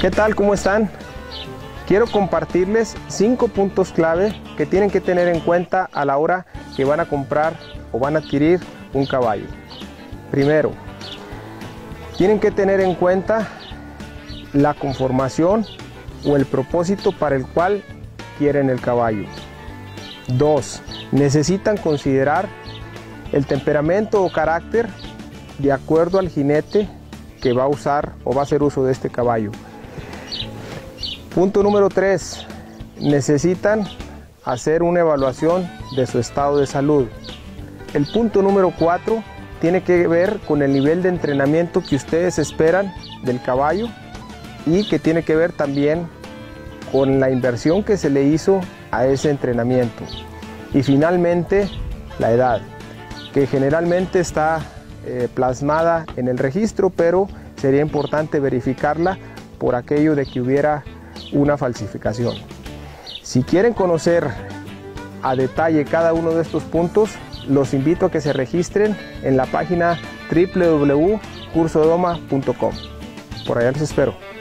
¿Qué tal? ¿Cómo están? Quiero compartirles 5 puntos clave que tienen que tener en cuenta a la hora que van a comprar o van a adquirir un caballo. Primero, tienen que tener en cuenta la conformación o el propósito para el cual quieren el caballo. 2. Necesitan considerar el temperamento o carácter de acuerdo al jinete que va a usar o va a hacer uso de este caballo. Punto número 3, necesitan hacer una evaluación de su estado de salud. El punto número 4 tiene que ver con el nivel de entrenamiento que ustedes esperan del caballo y que tiene que ver también con la inversión que se le hizo a ese entrenamiento. Y finalmente, la edad, que generalmente está plasmada en el registro, pero sería importante verificarla por aquello de que hubiera una falsificación. Si quieren conocer a detalle cada uno de estos puntos, los invito a que se registren en la página www.cursodoma.com. Por allá les espero.